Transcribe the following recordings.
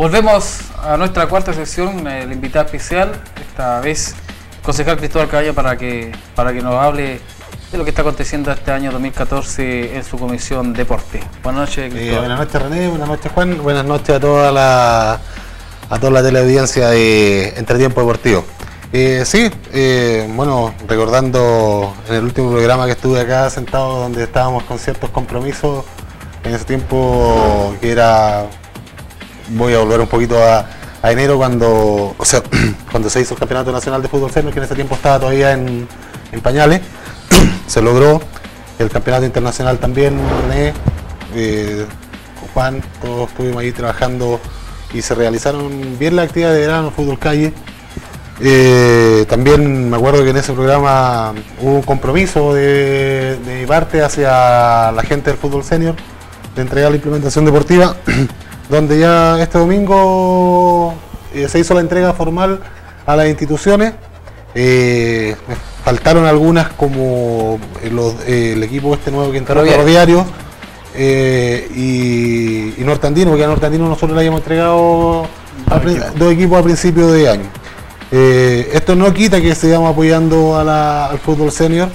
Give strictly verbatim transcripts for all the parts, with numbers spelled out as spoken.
Volvemos a nuestra cuarta sesión, el invitado especial, esta vez el concejal Cristóbal Caballo, para que, para que nos hable de lo que está aconteciendo este año dos mil catorce en su comisión Deporte. Buenas noches, Cristóbal. Eh, buenas noches, René, buenas noches, Juan, buenas noches a toda la, a toda la teleaudiencia de Entretiempo Deportivo. Eh, sí, eh, bueno, recordando en el último programa que estuve acá sentado, donde estábamos con ciertos compromisos, en ese tiempo que era... Voy a volver un poquito a, a enero, cuando, o sea, cuando se hizo el Campeonato Nacional de Fútbol Senior, que en ese tiempo estaba todavía en, en pañales. Se logró el Campeonato Internacional también, René, eh, Juan, todos estuvimos ahí trabajando y se realizaron bien las actividades de verano, fútbol calle. Eh, también me acuerdo que en ese programa hubo un compromiso de, de mi parte hacia la gente del fútbol senior de entregar la implementación deportiva, donde ya este domingo eh, se hizo la entrega formal a las instituciones. Eh, faltaron algunas, como los, eh, el equipo este nuevo que entró, Ferroviario eh, y, y Nortandino, porque a Nortandino nosotros le habíamos entregado a, dos equipos a principios de año. Eh, esto no quita que sigamos apoyando a la, al fútbol senior.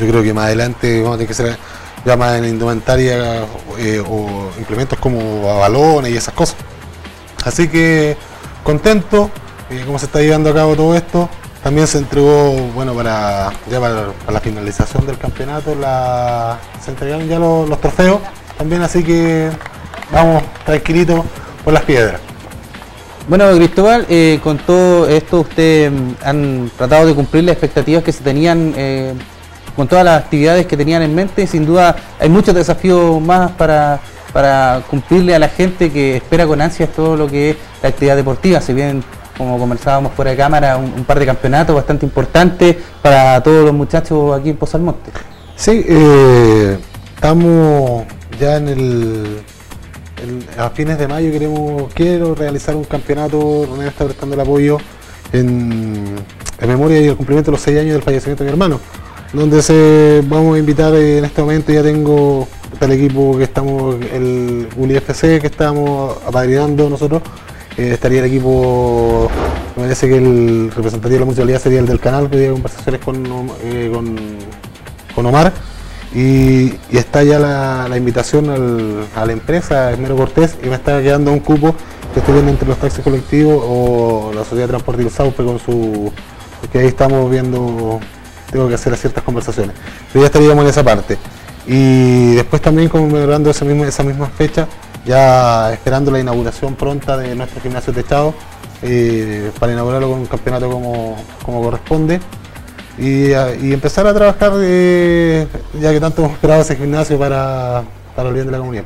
Yo creo que más adelante vamos a tener que ser... llamas en indumentaria eh, o implementos como a balones y esas cosas. Así que contento eh, como se está llevando a cabo todo esto. También se entregó, bueno, para ya para, para la finalización del campeonato, la, se entregaron ya los, los trofeos también, así que vamos tranquilitos por las piedras. Bueno, Cristóbal, eh, con todo esto ustedes han tratado de cumplir las expectativas que se tenían eh, con todas las actividades que tenían en mente. Sin duda hay muchos desafíos más para, para cumplirle a la gente que espera con ansias todo lo que es la actividad deportiva. Si bien, como conversábamos fuera de cámara, un, un par de campeonatos bastante importantes para todos los muchachos aquí en Pozo Almonte. Sí, eh, estamos ya en el, el... a fines de mayo queremos quiero realizar un campeonato. René está prestando el apoyo en, en memoria y el cumplimiento de los seis años del fallecimiento de mi hermano, donde se vamos a invitar. En este momento ya tengo el equipo que estamos, el UliFC que estamos apadrinando nosotros, eh, estaría el equipo, me parece que el representativo de la municipalidad sería el del canal, que tiene conversaciones con, eh, con, con Omar, y, y está ya la, la invitación al, a la empresa, Esmero Cortés, y me está quedando un cupo que estoy viendo entre los taxis colectivos o la sociedad de transporte y el Saupe con su, que ahí estamos viendo... Tengo que hacer ciertas conversaciones, pero ya estaríamos en esa parte. Y después también conmemorando esa misma, esa misma fecha, ya esperando la inauguración pronta de nuestro gimnasio techado, eh, para inaugurarlo con un campeonato como, como corresponde. Y, y empezar a trabajar, eh, ya que tanto hemos esperado ese gimnasio para, para el bien de la comunidad.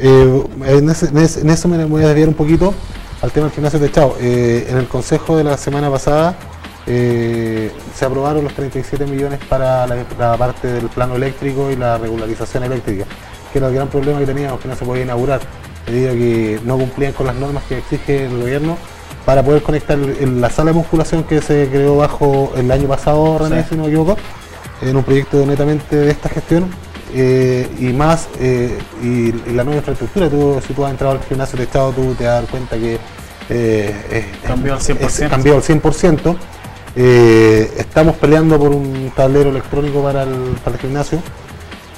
Eh, en, ese, en eso me voy a desviar un poquito al tema del gimnasio techado. Eh, en el consejo de la semana pasada, Eh, se aprobaron los treinta y siete millones para la, la parte del plano eléctrico y la regularización eléctrica, que era el gran problema que teníamos, que no se podía inaugurar debido a que no cumplían con las normas que exige el gobierno para poder conectar el, la sala de musculación que se creó bajo el año pasado, René, sí, si no me equivoco, en un proyecto netamente de esta gestión, eh, y más eh, y, y la nueva infraestructura. Tú, si tú has entrado al gimnasio de Estado, tú te das cuenta que eh, eh, cambió al cien por ciento, cambió al cien por ciento. Eh, estamos peleando por un tablero electrónico para el, para el gimnasio,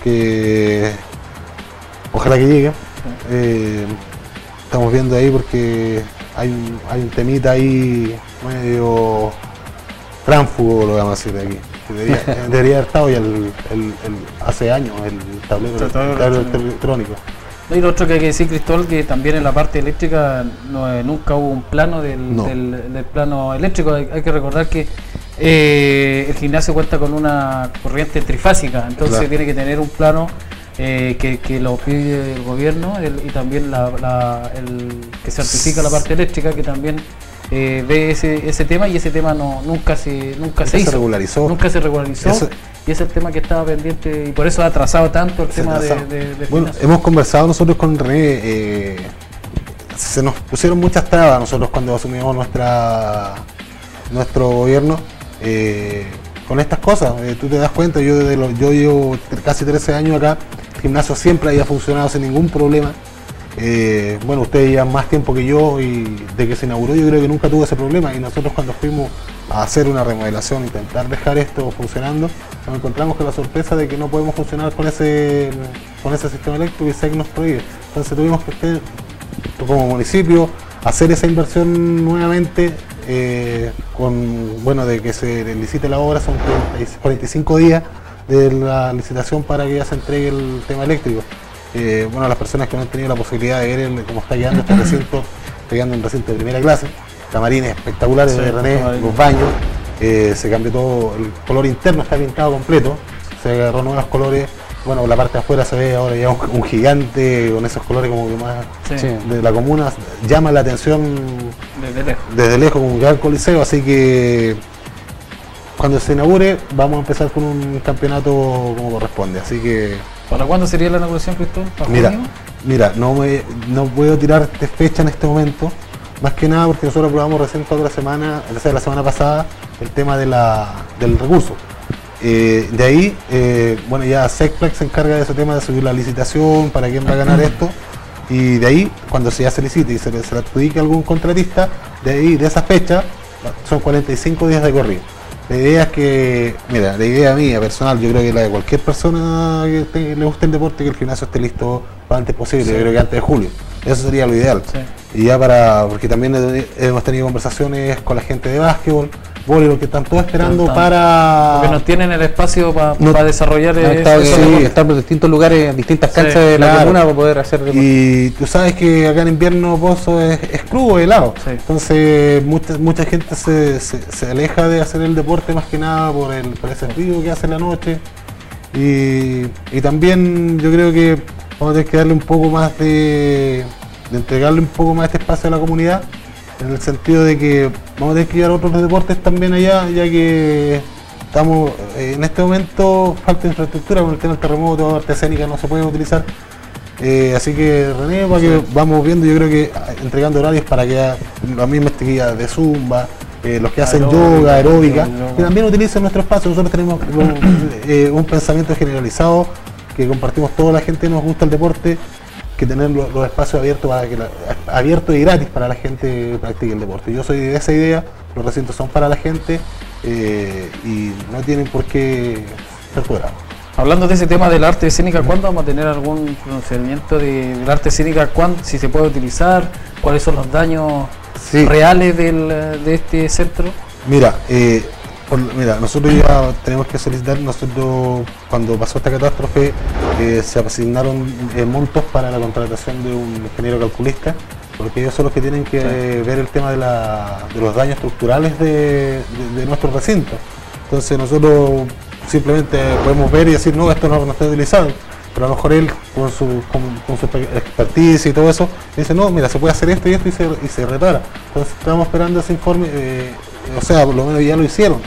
que ojalá que llegue. Eh, estamos viendo ahí porque hay un, hay un temita ahí medio tránfugo, lo vamos a decir de aquí. Debería, debería haber estado ya el, el, el, hace años el tablero, el tablero electrónico. Y lo otro que hay que decir, Cristóbal, que también en la parte eléctrica no, eh, nunca hubo un plano del, no. del, del plano eléctrico. Hay, hay que recordar que eh, el gimnasio cuenta con una corriente trifásica, entonces claro, tiene que tener un plano eh, que, que lo pide el gobierno, el, y también la, la, el, que certifica la parte eléctrica, que también eh, ve ese, ese tema, y ese tema no nunca se nunca, nunca se hizo, regularizó. Nunca se regularizó. Eso... Y ese es el tema que estaba pendiente, y por eso ha atrasado tanto el se tema de, de, de Bueno, hemos conversado nosotros con René, eh, se nos pusieron muchas trabas nosotros cuando asumimos nuestra nuestro gobierno, eh, con estas cosas. Eh, tú te das cuenta, yo, desde los, yo llevo casi trece años acá, el gimnasio siempre había funcionado sin ningún problema. Eh, bueno, ustedes llevan más tiempo que yo y de que se inauguró yo creo que nunca tuve ese problema, y nosotros cuando fuimos a hacer una remodelación, intentar dejar esto funcionando, nos encontramos con la sorpresa de que no podemos funcionar con ese, con ese sistema eléctrico y S E C nos prohíbe. Entonces tuvimos que usted, como municipio, hacer esa inversión nuevamente, eh, con, bueno, de que se licite la obra, son cuarenta y cinco días de la licitación para que ya se entregue el tema eléctrico. Eh, bueno, las personas que no han tenido la posibilidad de ver el, cómo está quedando este recinto, está quedando un recinto de primera clase, camarines espectaculares, sí, de René, camarines. Los baños, eh, se cambió todo, el color interno está pintado completo, se agarró nuevos colores, bueno, la parte de afuera se ve ahora ya un, un gigante con esos colores como que más, sí, de la comuna, llama la atención desde lejos, desde lejos como un gran coliseo, así que cuando se inaugure vamos a empezar con un campeonato como corresponde, así que... ¿Para cuándo sería la inauguración, Cristóbal? Mira, junio? mira, no me, no puedo tirar de fecha en este momento, más que nada porque nosotros aprobamos recién toda la semana, o sea, la semana pasada, el tema de la, del recurso. Eh, de ahí, eh, bueno, ya SECPLAC se encarga de ese tema de subir la licitación, para quién va a ganar esto, y de ahí, cuando se ya se licite y se le, se le adjudique a algún contratista, de ahí, de esa fecha, son cuarenta y cinco días de corrido. La idea es que, mira, la idea mía personal, yo creo que la de cualquier persona que te, le guste el deporte, que el gimnasio esté listo para antes posible, sí, yo creo que antes de julio. Eso sería lo ideal. Sí. Y ya para, porque también hemos tenido conversaciones con la gente de básquetbol, voleibol, que están todos esperando están, para... Porque nos tienen el espacio para no, pa desarrollar... No, está, eso, sí, de estamos en distintos lugares, distintas canchas, sí, de la, claro, comuna para poder hacer... Y tú sabes que acá en invierno Pozo es, es crudo, helado, sí, entonces mucha, mucha gente se, se, se aleja de hacer el deporte más que nada por, el, por ese frío que hace en la noche, y, y también yo creo que vamos a tener que darle un poco más de... de entregarle un poco más este espacio a la comunidad, en el sentido de que vamos a tener que llevar otros deportes también allá, ya que estamos eh, en este momento falta de infraestructura, con el tema del terremoto, la arte escénica no se puede utilizar, eh, así que René, para que vamos viendo, yo creo que entregando horarios para que las mismas chiquillas de zumba, eh, los que hacen aeróbica, yoga, aeróbica, que también utilicen nuestro espacio. Nosotros tenemos un, eh, un pensamiento generalizado, que compartimos toda la gente, nos gusta el deporte, que tener los, los espacios abiertos para que la, abiertos y gratis para la gente que practique el deporte. Yo soy de esa idea, los recintos son para la gente, eh, y no tienen por qué ser cobrados. Hablando de ese tema del arte escénica, ¿cuándo vamos a tener algún pronunciamiento de, del arte escénica? ¿Cuándo, si se puede utilizar? ¿Cuáles son los daños, sí, reales del, de este centro? Mira, eh, por, mira, nosotros ya tenemos que solicitar, nosotros cuando pasó esta catástrofe eh, se asignaron eh, montos para la contratación de un ingeniero calculista, porque ellos son los que tienen que, sí, eh, ver el tema de, la, de los daños estructurales de, de, de nuestro recinto. Entonces nosotros simplemente podemos ver y decir, no, esto no, no está utilizado, pero a lo mejor él con su, con, con su expertise y todo eso, dice, no, mira, se puede hacer esto y esto, y se, y se repara. Entonces estamos esperando ese informe, eh, o sea, por lo menos ya lo hicieron,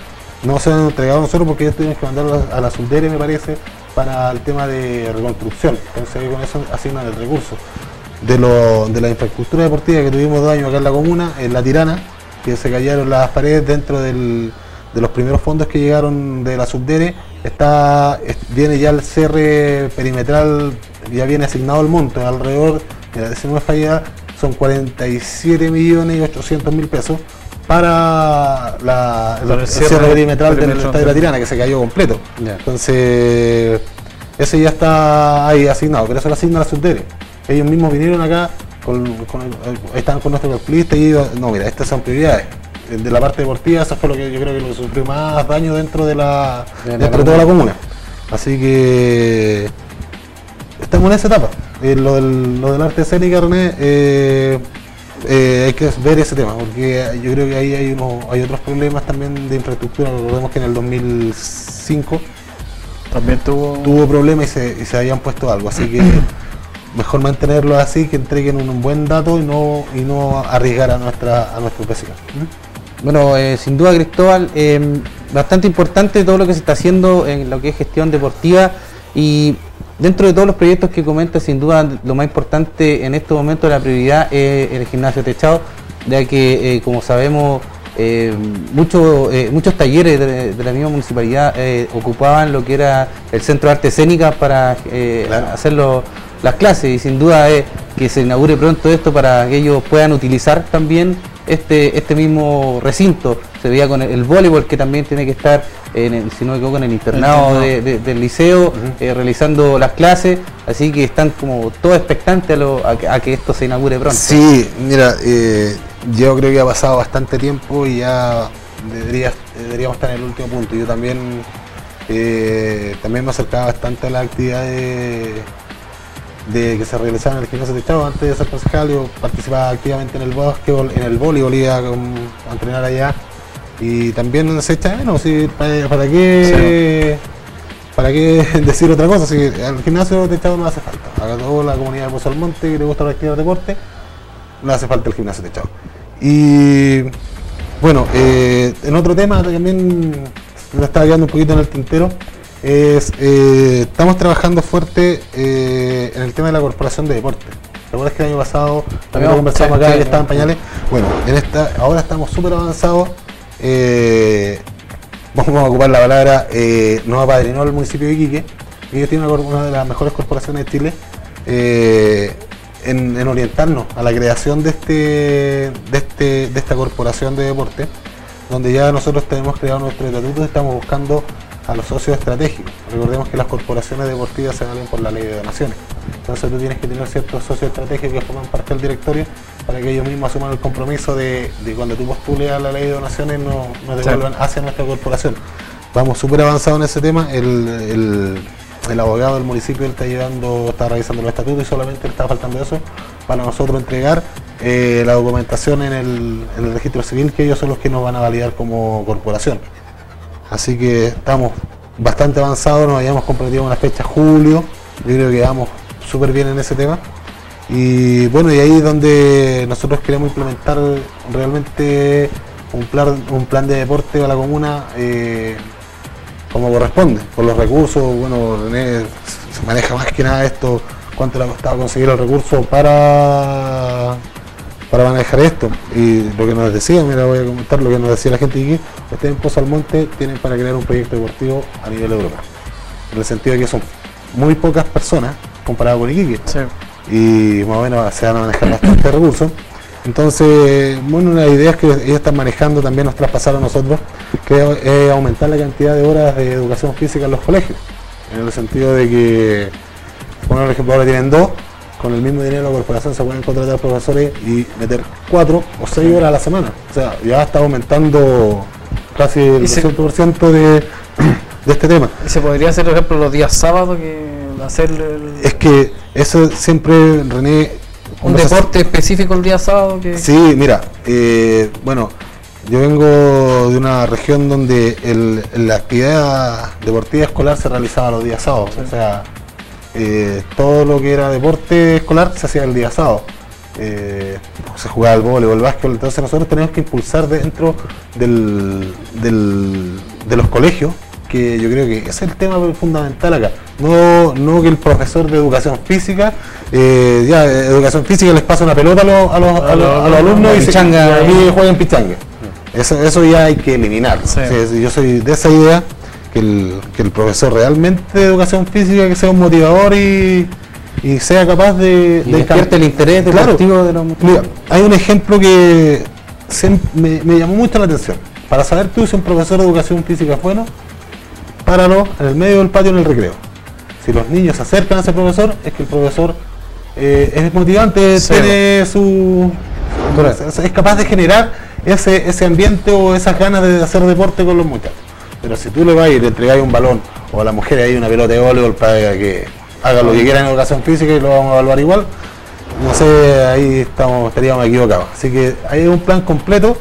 no se han entregado a nosotros porque ellos tienen que mandarlo a la Subdere, me parece, para el tema de reconstrucción. Entonces con eso asignan el recurso. De, lo, de la infraestructura deportiva que tuvimos daño acá en la comuna, en La Tirana, que se cayeron las paredes dentro del, de los primeros fondos que llegaron de la Subdere, está, viene ya el cierre perimetral, ya viene asignado el monto, alrededor de la décima fallada, son cuarenta y siete millones y ochocientos mil pesos, para la, para el, el cierre, cierre perimetral del estadio de La Tirana, que se cayó completo. Yeah. Entonces, ese ya está ahí asignado, pero eso lo asigna la Subdere. Ellos mismos vinieron acá, con, con el, estaban con nuestro calculista y iba, no, mira, estas son prioridades. De la parte deportiva, eso fue lo que yo creo que lo sufrió más daño dentro de la, de la dentro de toda la comuna. Así que estamos en esa etapa. Eh, lo, del, lo del arte escénica, René, eh, Eh, hay que ver ese tema, porque yo creo que ahí hay, unos, hay otros problemas también de infraestructura. Recordemos que en el dos mil cinco también tuvo, tuvo problemas y se, y se habían puesto algo, así que mejor mantenerlo así, que entreguen un, un buen dato y no, y no arriesgar a nuestra a nuestro vecino. Bueno, eh, sin duda, Cristóbal, eh, bastante importante todo lo que se está haciendo en lo que es gestión deportiva, y dentro de todos los proyectos que comenta, sin duda lo más importante en este momento, la prioridad es el gimnasio techado, ya que eh, como sabemos, eh, mucho, eh, muchos talleres de, de la misma municipalidad eh, ocupaban lo que era el centro de arte escénica para eh, claro, hacer las clases, y sin duda es que se inaugure pronto esto para que ellos puedan utilizar también este, este mismo recinto. Se veía con el, el voleibol, que también tiene que estar, en el, si no me equivoco, en el internado de, de, del liceo, uh-huh. eh, realizando las clases, así que están como todo expectante a, lo, a, a que esto se inaugure pronto. Sí, mira, eh, yo creo que ha pasado bastante tiempo y ya debería, deberíamos estar en el último punto. Yo también, eh, también me acercaba bastante a las actividades de que se realizaban en el gimnasio de Chavo. Antes de ser concejal yo participaba activamente en el básquetbol, en el voleibol, iba a entrenar allá y también se echa menos, ¿sí? ¿Para, para qué sí. para qué decir otra cosa? Si al gimnasio de Chavo no hace falta, a toda la comunidad de Pozo Almonte que le gusta practicar deporte no hace falta el gimnasio de Chavo. Y bueno, eh, en otro tema también me estaba quedando un poquito en el tintero. Es, eh, estamos trabajando fuerte eh, en el tema de la corporación de deporte. ¿Recuerdas que el año pasado también lo conversamos acá, que estaban pañales? Bueno, en esta, ahora estamos súper avanzados. Eh, vamos a ocupar la palabra, eh, nos apadrinó el municipio de Iquique, que ellos tienen una, una de las mejores corporaciones de Chile, eh, en, en orientarnos a la creación de, este, de, este, de esta corporación de deporte, donde ya nosotros tenemos creado nuestro estatuto y estamos buscando a los socios estratégicos. Recordemos que las corporaciones deportivas se valen por la ley de donaciones. Entonces tú tienes que tener ciertos socios estratégicos que forman parte del directorio para que ellos mismos asuman el compromiso de, de cuando tú postules a la ley de donaciones no, no te vuelvan hacia nuestra corporación. Vamos súper avanzados en ese tema. El, el, el abogado del municipio está llevando, está revisando los estatutos y solamente le está faltando eso para nosotros entregar eh, la documentación en el, en el registro civil, que ellos son los que nos van a validar como corporación. Así que estamos bastante avanzados, nos habíamos comprometido una fecha julio, yo creo que vamos súper bien en ese tema. Y bueno, y ahí es donde nosotros queremos implementar realmente un plan, un plan de deporte a la comuna eh, como corresponde, con los recursos. Bueno, René se maneja más que nada esto, cuánto le ha costado conseguir los recursos para... para manejar esto. Y lo que nos decía, mira, voy a comentar lo que nos decía la gente aquí, ustedes en Pozo Almonte tienen para crear un proyecto deportivo a nivel europeo, en el sentido de que son muy pocas personas comparado con Iquique, sí. Y más o menos se van a manejar bastante recursos. Entonces, bueno, una idea es que ellos están manejando, también nos traspasaron a nosotros, que es aumentar la cantidad de horas de educación física en los colegios, en el sentido de que, bueno, por ejemplo, ahora tienen dos. Con el mismo dinero de la corporación se pueden contratar profesores y meter cuatro o seis horas a la semana. O sea, ya está aumentando casi el doscientos por ciento de, de este tema. ¿Y se podría hacer, por ejemplo, los días sábados? Que hacer el... Es que eso siempre, René... ¿Un deporte específico el día sábado? Que... Sí, mira, eh, bueno, yo vengo de una región donde el, la actividad deportiva escolar se realizaba los días sábados. Sí. O sea... Eh, todo lo que era deporte escolar se hacía el día sábado, eh, se jugaba el voleibol, el básquetbol. Entonces nosotros tenemos que impulsar dentro del, del, de los colegios, que yo creo que ese es el tema fundamental acá. No, no que el profesor de educación física, eh, ya educación física les pasa una pelota a los, a los, a los, a los alumnos y se pichanga, y juegan pichanga. Eso, eso ya hay que eliminar. Sí. O sea, yo soy de esa idea. Que el, que el profesor realmente de educación física que sea un motivador y, y sea capaz de, y de cambiar el interés del deportivo de los motivos. Mira, hay un ejemplo que se, me, me llamó mucho la atención. Para saber tú si un profesor de educación física es bueno, páralo en el medio del patio en el recreo. Si los niños se acercan a ese profesor, es que el profesor eh, es motivante, sí. Tiene su... es capaz de generar ese, ese ambiente o esas ganas de hacer deporte con los muchachos. Pero si tú le vas y le entregáis un balón o a la mujer hay una pelota de voleibol para que haga lo que quiera en educación física y lo vamos a evaluar igual, no sé, ahí estamos, estaríamos equivocados. Así que hay un plan completo,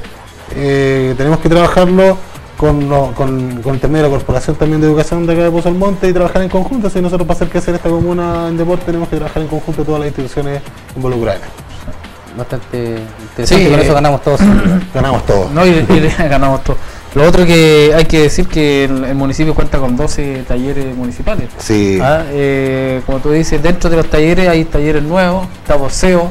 eh, tenemos que trabajarlo con, no, con, con el tema de la Corporación también de Educación de acá de Pozo Almonte y trabajar en conjunto. Si nosotros para hacer que hacer esta comuna en deporte tenemos que trabajar en conjunto todas las instituciones involucradas. Bastante interesante, sí, con eh, eso ganamos todos. Ganamos todos. No, y, y, ganamos todos. Lo otro que hay que decir que el, el municipio cuenta con doce talleres municipales. Sí. ¿Ah? Eh, como tú dices, dentro de los talleres hay talleres nuevos, está boxeo,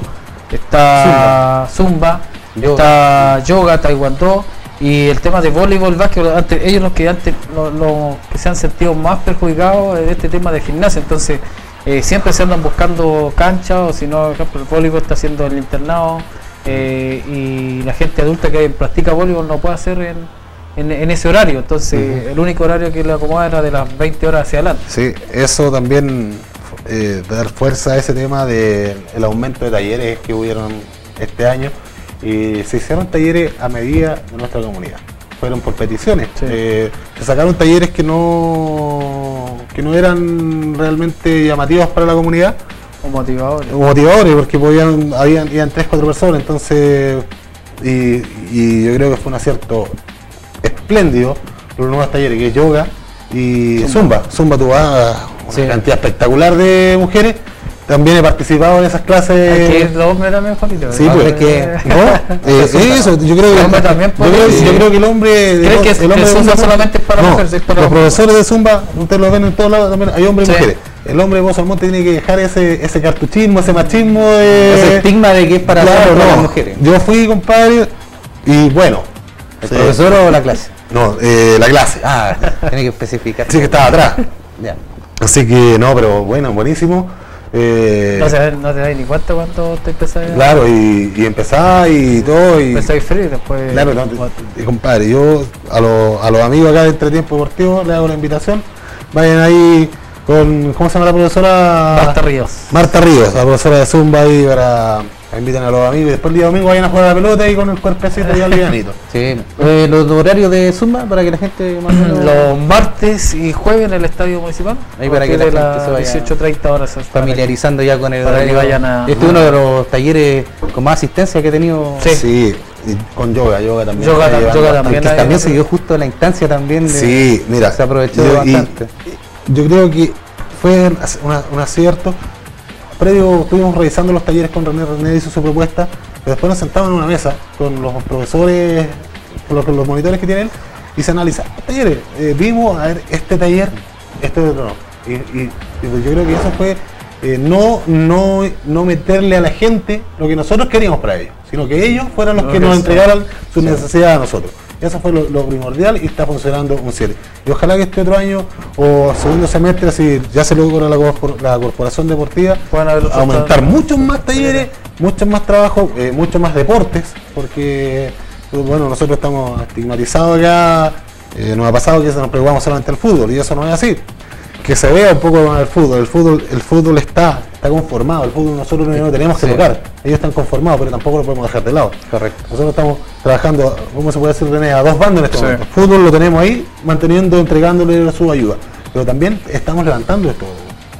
está zumba, zumba yoga. Está yoga, taekwondo y el tema de voleibol, básquetbol. Antes, ellos los que antes los, los que se han sentido más perjudicados en este tema de gimnasia, entonces eh, siempre se andan buscando canchas, o si no, por ejemplo, el voleibol está haciendo el internado, eh, y la gente adulta que practica voleibol no puede hacer en, en, en ese horario, entonces uh-huh. el único horario que le acomoda era de las veinte horas hacia adelante. Sí, eso también, eh, dar fuerza a ese tema del de aumento de talleres que hubieron este año, y se hicieron talleres a medida de nuestra comunidad. Fueron por peticiones, sí. eh, se sacaron talleres que no que no eran realmente llamativos para la comunidad, o motivadores, o motivadores porque podían, habían, iban tres, cuatro personas, entonces y, y yo creo que fue un acierto espléndido los nuevos talleres, que es yoga y zumba, zumba, zumba tú vas, una sí. cantidad espectacular de mujeres. También he participado en esas clases. Aquí es la hombre también, Juanito. Sí, pues es que. ¿No? eh, eso, yo creo que. El hombre también puede. Yo creo, sí. yo creo que el hombre. De, que es, el hombre de Zumba solamente es para no, mujeres. Es para los hombres. Profesores de Zumba, ustedes lo ven en todos lados también, hay hombres sí. y mujeres. El hombre de Pozo Almonte tiene que dejar ese, ese cartuchismo, ese machismo. De, ese estigma de que es para, claro, para no. las mujeres. Yo fui, compadre, y bueno. ¿El sí. profesor o la clase? No, eh, la clase. Ah, tiene que especificar. Sí, que estaba atrás. Ya. Así que, no, pero bueno, buenísimo. Eh, no, se, no te da ni cuenta cuando te empezás. Claro, y, y empezás y todo. Y, empezás frío después. Claro, no, y compadre, yo a, lo, a los amigos acá de Entretiempo Deportivo les hago la invitación. Vayan ahí con, ¿cómo se llama la profesora? Marta Ríos. Marta Ríos, la profesora de Zumba ahí para... Invitan a los amigos y después el día domingo vayan a jugar a la pelota y con el cuerpecito y al livianito. Sí. Eh, los horarios de Zumba para que la gente más menos... Los martes y jueves en el estadio municipal. Ahí para que la, la gente se vaya dieciocho treinta horas familiarizando ya con el horario. Vayan a... Este es uno de los talleres con más asistencia que he tenido. Sí. sí. Y con yoga, yoga también. Yoga, yoga, yoga también. Que también se dio justo la instancia también. De, sí, mira. Se aprovechó yo, bastante. Y, yo creo que fue una, un acierto. Previo estuvimos revisando los talleres con René, René hizo su propuesta, pero después nos sentamos en una mesa con los profesores, con los, con los monitores que tiene él, y se analizaban los talleres, eh, vimos, a ver, este taller, este otro no, y, y, y yo creo que eso fue eh, no, no, no meterle a la gente lo que nosotros queríamos para ellos, sino que ellos fueran los no, que nos sea. entregaran su sí. necesidad a nosotros. Eso fue lo, lo primordial y está funcionando un siete. Y ojalá que este otro año o segundo semestre, si ya se logra la, la corporación deportiva, puedan aumentar muchos más talleres, muchos más trabajos, eh, muchos más deportes, porque bueno, nosotros estamos estigmatizados acá, eh, nos ha pasado que nos preocupamos solamente del fútbol y eso no es así. Que se vea un poco más el fútbol, el fútbol, el fútbol está, está conformado, el fútbol nosotros no lo tenemos que sí. tocar, ellos están conformados, pero tampoco lo podemos dejar de lado. Correcto. Nosotros estamos trabajando, ¿cómo se puede decir, René? A dos bandos en este sí. momento. El fútbol lo tenemos ahí, manteniendo, entregándole su ayuda. Pero también estamos levantando esto,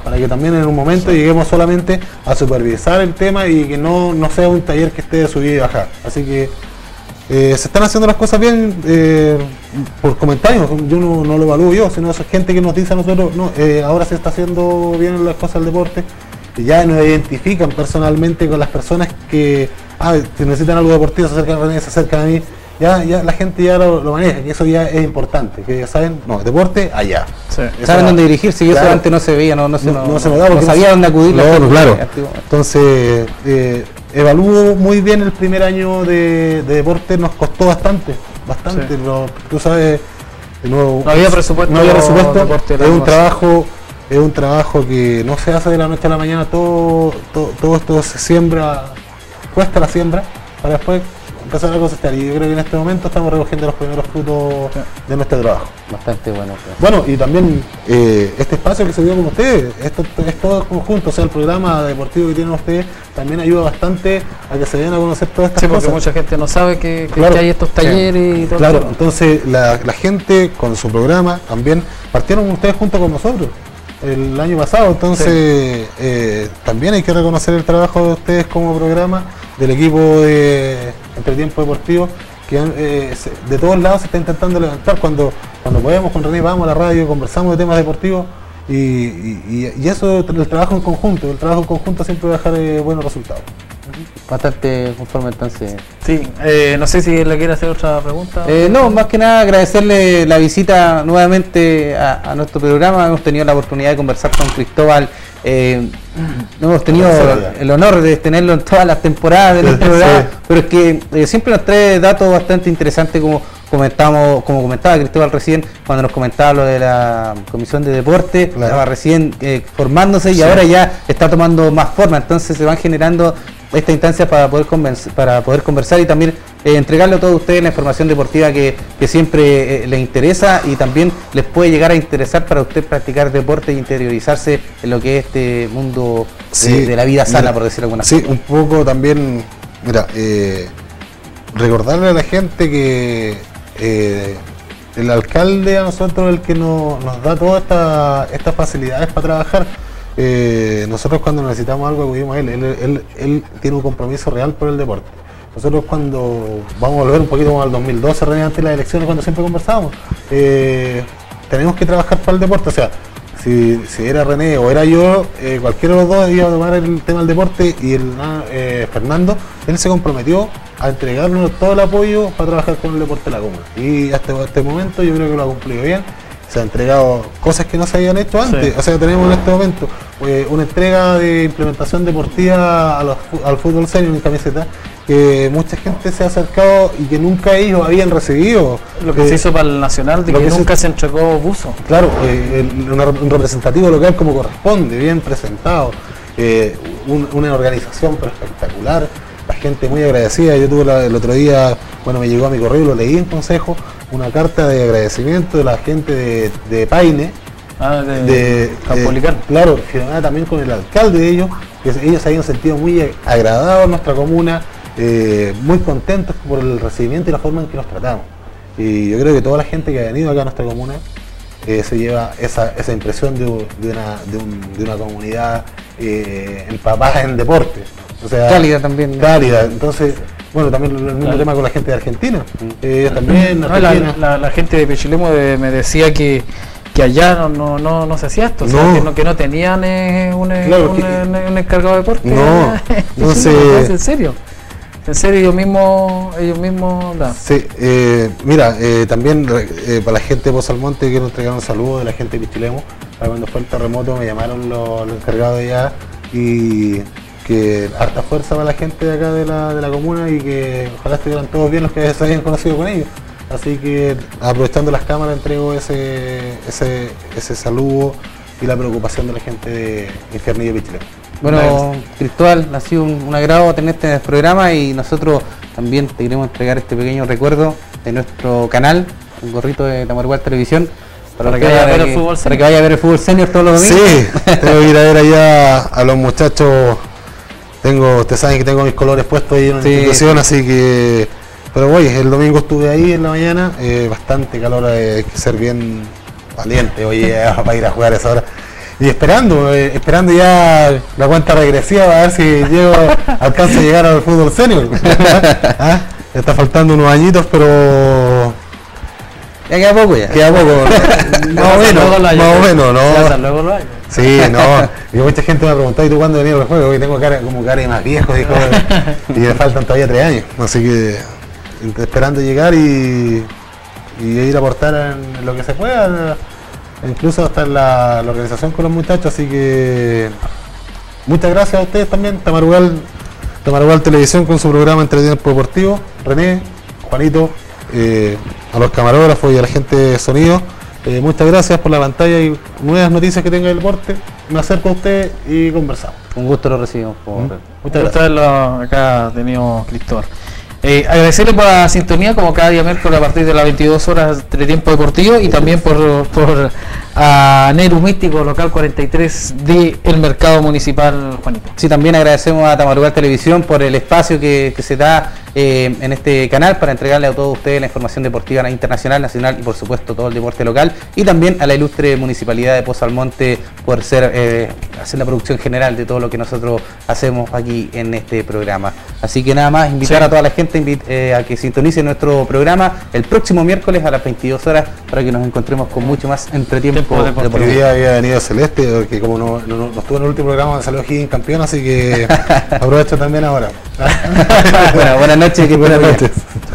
para que también en un momento sí. lleguemos solamente a supervisar el tema y que no, no sea un taller que esté de subir y bajar. Así que Eh, se están haciendo las cosas bien, eh, por comentarios, yo no, no lo evalúo yo, sino esa gente que nos dice a nosotros, no, eh, ahora se está haciendo bien las cosas del deporte, y ya nos identifican personalmente con las personas que, ah, si necesitan algo deportivo se acercan a mí, se acercan a mí, ya, ya la gente ya lo, lo maneja, y eso ya es importante, que ya saben, no, deporte allá. Sí. Saben era, dónde dirigirse, y eso claro, antes no se veía, no, no se, no, no se me daba, no sabía dónde acudir. No, gente, claro, entonces... Eh, evalúo muy bien el primer año de, de deporte, nos costó bastante, bastante, sí. no, tú sabes, de nuevo, no había presupuesto, no había presupuesto deporte, es un trabajo, es un trabajo que no se hace de la noche a la mañana, todo, todo, todo esto se siembra, cuesta la siembra, para después empezar a cosechar, y yo creo que en este momento estamos recogiendo los primeros frutos sí. de nuestro trabajo. Bastante bueno. Pues. Bueno, y también eh, este espacio que se dio con ustedes, esto es todo conjunto, o sea, el programa deportivo que tienen ustedes también ayuda bastante a que se den a conocer todas estas sí, cosas. Sí, porque mucha gente no sabe que, que, claro. que hay estos talleres sí. y todo. Claro, todo. Entonces la, la gente con su programa también partieron ustedes junto con nosotros el año pasado, entonces sí. eh, también hay que reconocer el trabajo de ustedes como programa, del equipo de Entretiempo Deportivo, que eh, se, de todos lados se está intentando levantar. Cuando cuando podemos con René vamos a la radio, conversamos de temas deportivos y, y, y eso, el trabajo en conjunto, el trabajo en conjunto siempre va a dejar eh, buenos resultados. Bastante conforme entonces. Sí, eh, no sé si le quiere hacer otra pregunta. Eh, no, más que nada agradecerle la visita nuevamente a, a nuestro programa. Hemos tenido la oportunidad de conversar con Cristóbal. Eh, hemos tenido el honor de tenerlo en todas las temporadas de nuestro programa, sí. pero es que eh, siempre nos trae datos bastante interesantes como comentamos, como comentaba Cristóbal recién, cuando nos comentaba lo de la Comisión de Deporte, claro, estaba recién eh, formándose y sí, ahora ya está tomando más forma, entonces se van generando esta instancia para poder, para poder conversar y también eh, entregarle a todos ustedes la información deportiva que, que siempre eh, les interesa y también les puede llegar a interesar para usted practicar deporte e interiorizarse en lo que es este mundo sí, de, de la vida sana, mira, por decirlo alguna sí, forma. Un poco también, mira, eh, recordarle a la gente que eh, el alcalde a nosotros es el que nos, nos da todas esta, estas facilidades para trabajar. Eh, nosotros cuando necesitamos algo acudimos a él. Él, él, él tiene un compromiso real por el deporte. Nosotros cuando vamos a volver un poquito al dos mil doce, René, antes de las elecciones, cuando siempre conversábamos, eh, tenemos que trabajar para el deporte, o sea, si, si era René o era yo, eh, cualquiera de los dos iba a tomar el tema del deporte y el eh, Fernando, él se comprometió a entregarnos todo el apoyo para trabajar con el deporte de la comuna y hasta este momento yo creo que lo ha cumplido bien. Se han entregado cosas que no se habían hecho antes, sí, o sea, tenemos en este momento eh, una entrega de implementación deportiva a los, al fútbol senior en camiseta, que mucha gente se ha acercado y que nunca ellos habían recibido. Lo que eh, se hizo para el Nacional, de que, que nunca se, se entregó buzo. Claro, eh, el, un representativo local como corresponde, bien presentado, eh, un, una organización espectacular, la gente muy agradecida. Yo tuve la, el otro día, bueno, me llegó a mi correo, lo leí en consejo, una carta de agradecimiento de la gente de, de Paine, ah, de, de, de claro, firmada también con el alcalde de ellos, que ellos se habían sentido muy agradados en nuestra comuna, eh, muy contentos por el recibimiento y la forma en que nos tratamos. Y yo creo que toda la gente que ha venido acá a nuestra comuna eh, se lleva esa, esa impresión de, de, una, de, un, de una comunidad eh, empapada en deportes. O sea, cálida también. Cálida, entonces... Bueno, también el mismo claro, tema con la gente de Argentina. Eh, también no, Argentina. La, la, la gente de Pichilemo de, me decía que, que allá no, no, no, no se hacía esto, no. O sea, que, no, que no tenían eh, un, claro, un, que... un encargado de deporte. No, no sé. No, en serio, en serio, ellos mismos. Ellos mismos no. Sí, eh, mira, eh, también eh, para la gente de Pozo Almonte quiero entregar un saludo de la gente de Pichilemo. Cuando fue el terremoto me llamaron los, los encargados de allá y... que harta fuerza para la gente de acá de la, de la comuna y que ojalá estuvieran todos bien los que se hayan conocido con ellos. Así que aprovechando las cámaras entrego ese, ese, ese saludo y la preocupación de la gente de Infiernillo y Pichilemo. Bueno, Cristóbal, ha sido un, un agrado tenerte en el programa y nosotros también te queremos entregar este pequeño recuerdo de nuestro canal, un gorrito de Tamarugal Televisión. Para, para, que vaya que, el fútbol para que vaya a ver el fútbol senior todos los domingos. Sí, tengo que ir a ver allá a los muchachos. Tengo, ustedes saben que tengo mis colores puestos ahí en la sí, institución, sí, así que... Pero voy, el domingo estuve ahí en la mañana, eh, bastante calor, hay que ser bien valiente hoy para ir a jugar a esa hora. Y esperando, eh, esperando ya la cuenta regresiva para ver si llego, alcanzo a llegar al fútbol senior. ¿Ah? Está faltando unos añitos, pero... Ya queda poco ya. Queda poco. Más o menos, más o menos, ¿no? Sí, no. Y mucha gente me ha preguntado, ¿y tú cuándo venía al juego? Porque tengo cara, como cara de más viejo, dijo, y me faltan todavía tres años. Así que esperando llegar y, y ir a aportar en lo que se pueda, incluso hasta en la, la organización con los muchachos. Así que muchas gracias a ustedes también, Tamarugal, Tamarugal Televisión con su programa Entretiempo Deportivo, René, Juanito. Eh, a los camarógrafos y a la gente de sonido, eh, muchas gracias por la pantalla y nuevas noticias que tenga el deporte. Me acerco a usted y conversamos. Un gusto lo recibimos por... ¿Mm? Muchas gracias. Lo, acá tenemos Cristóbal. Eh, agradecerle por la sintonía como cada día miércoles a partir de las veintidós horas Entretiempo Deportivo y también por, por a Anheru Místico Local cuarenta y tres de El Mercado Municipal, Juanito. Sí, también agradecemos a Tamarugal Televisión por el espacio que, que se da eh, en este canal para entregarle a todos ustedes la información deportiva internacional, nacional y por supuesto todo el deporte local, y también a la Ilustre Municipalidad de Pozo Almonte por ser, eh, hacer la producción general de todo lo que nosotros hacemos aquí en este programa. Así que nada más, invitar sí, a toda la gente eh, a que sintonice nuestro programa el próximo miércoles a las veintidós horas para que nos encontremos con mucho más entretiempo. Hoy día había venido Celeste, porque como no, no, no, no estuvo en el último programa, salió Higgins campeón, así que aprovecho también ahora. Bueno, buenas noches. Que buenas noches.